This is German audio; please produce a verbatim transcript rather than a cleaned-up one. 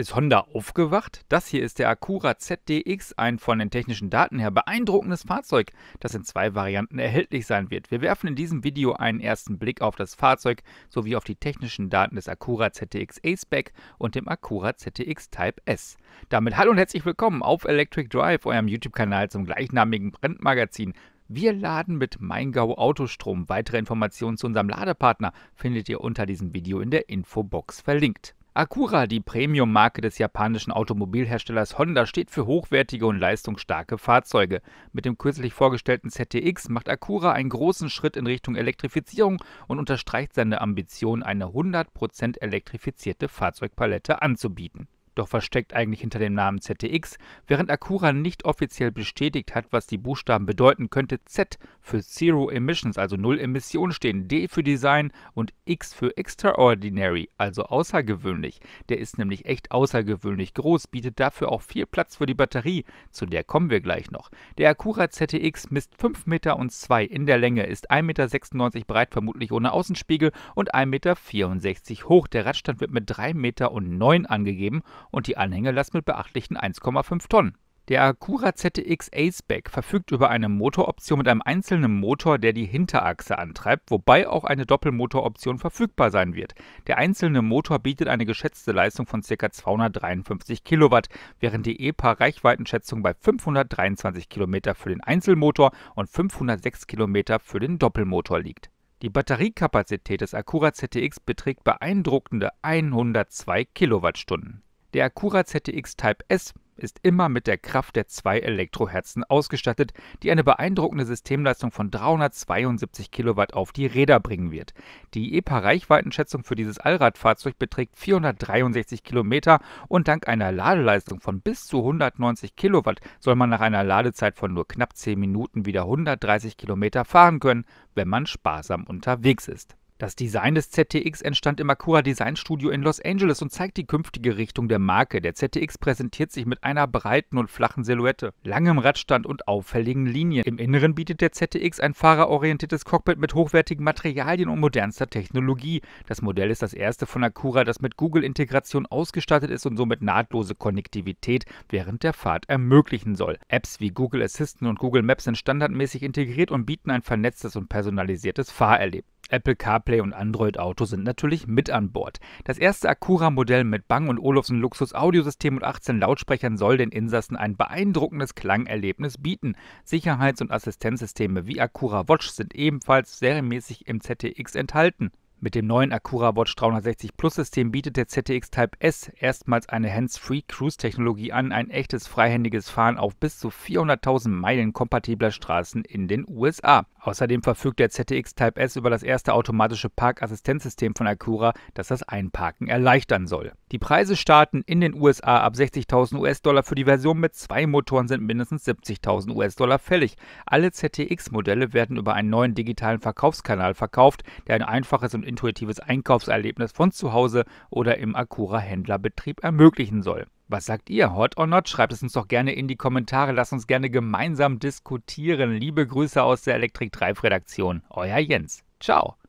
Ist Honda aufgewacht? Das hier ist der Acura Z D X, ein von den technischen Daten her beeindruckendes Fahrzeug, das in zwei Varianten erhältlich sein wird. Wir werfen in diesem Video einen ersten Blick auf das Fahrzeug sowie auf die technischen Daten des Acura Z D X Aceback und dem Acura Z D X Type S. Damit hallo und herzlich willkommen auf Electric Drive, eurem YouTube-Kanal zum gleichnamigen Brandmagazin. Wir laden mit Maingau Autostrom. Weitere Informationen zu unserem Ladepartner findet ihr unter diesem Video in der Infobox verlinkt. Acura, die Premium-Marke des japanischen Automobilherstellers Honda, steht für hochwertige und leistungsstarke Fahrzeuge. Mit dem kürzlich vorgestellten Z D X macht Acura einen großen Schritt in Richtung Elektrifizierung und unterstreicht seine Ambition, eine hundert Prozent elektrifizierte Fahrzeugpalette anzubieten. Doch was steckt eigentlich hinter dem Namen Z D X? Während Acura nicht offiziell bestätigt hat, was die Buchstaben bedeuten, könnte Z für Zero Emissions, also Null Emissionen stehen, D für Design und X für Extraordinary, also außergewöhnlich. Der ist nämlich echt außergewöhnlich groß, bietet dafür auch viel Platz für die Batterie, zu der kommen wir gleich noch. Der Acura Z D X misst fünf Komma null zwei Meter in der Länge, ist ein Meter sechsundneunzig breit, vermutlich ohne Außenspiegel, und ein Meter vierundsechzig hoch. Der Radstand wird mit drei Komma null neun Meter angegeben und die Anhängelast mit beachtlichen eins Komma fünf Tonnen. Der Acura Z D X Aceback verfügt über eine Motoroption mit einem einzelnen Motor, der die Hinterachse antreibt, wobei auch eine Doppelmotoroption verfügbar sein wird. Der einzelne Motor bietet eine geschätzte Leistung von ca. zweihundertdreiundfünfzig Kilowatt, während die E P A-Reichweitenschätzung bei fünfhundertdreiundzwanzig Kilometer für den Einzelmotor und fünfhundertsechs Kilometer für den Doppelmotor liegt. Die Batteriekapazität des Acura Z D X beträgt beeindruckende hundertzwei Kilowattstunden. Der Acura Z D X Type S ist immer mit der Kraft der zwei Elektroherzen ausgestattet, die eine beeindruckende Systemleistung von dreihundertzweiundsiebzig Kilowatt auf die Räder bringen wird. Die E P A-Reichweitenschätzung für dieses Allradfahrzeug beträgt vierhundertdreiundsechzig Kilometer und dank einer Ladeleistung von bis zu hundertneunzig Kilowatt soll man nach einer Ladezeit von nur knapp zehn Minuten wieder hundertdreißig Kilometer fahren können, wenn man sparsam unterwegs ist. Das Design des Z D X entstand im Acura Design Studio in Los Angeles und zeigt die künftige Richtung der Marke. Der Z D X präsentiert sich mit einer breiten und flachen Silhouette, langem Radstand und auffälligen Linien. Im Inneren bietet der Z D X ein fahrerorientiertes Cockpit mit hochwertigen Materialien und modernster Technologie. Das Modell ist das erste von Acura, das mit Google-Integration ausgestattet ist und somit nahtlose Konnektivität während der Fahrt ermöglichen soll. Apps wie Google Assistant und Google Maps sind standardmäßig integriert und bieten ein vernetztes und personalisiertes Fahrerlebnis. Apple CarPlay und Android Auto sind natürlich mit an Bord. Das erste Acura-Modell mit Bang und Olufsen Luxus-Audiosystem und achtzehn Lautsprechern soll den Insassen ein beeindruckendes Klangerlebnis bieten. Sicherheits- und Assistenzsysteme wie Acura Watch sind ebenfalls serienmäßig im Z D X enthalten. Mit dem neuen Acura Watch dreihundertsechzig Plus System bietet der Z D X Type S erstmals eine Hands-Free Cruise-Technologie an, ein echtes freihändiges Fahren auf bis zu vierhunderttausend Meilen kompatibler Straßen in den U S A. Außerdem verfügt der Z D X Type S über das erste automatische Parkassistenzsystem von Acura, das das Einparken erleichtern soll. Die Preise starten in den U S A ab sechzigtausend U S Dollar. Für die Version mit zwei Motoren sind mindestens siebzigtausend U S Dollar fällig. Alle Z D X-Modelle werden über einen neuen digitalen Verkaufskanal verkauft, der ein einfaches und intuitives Einkaufserlebnis von zu Hause oder im Acura-Händlerbetrieb ermöglichen soll. Was sagt ihr? Hot or not? Schreibt es uns doch gerne in die Kommentare. Lasst uns gerne gemeinsam diskutieren. Liebe Grüße aus der Electric Drive Redaktion. Euer Jens. Ciao.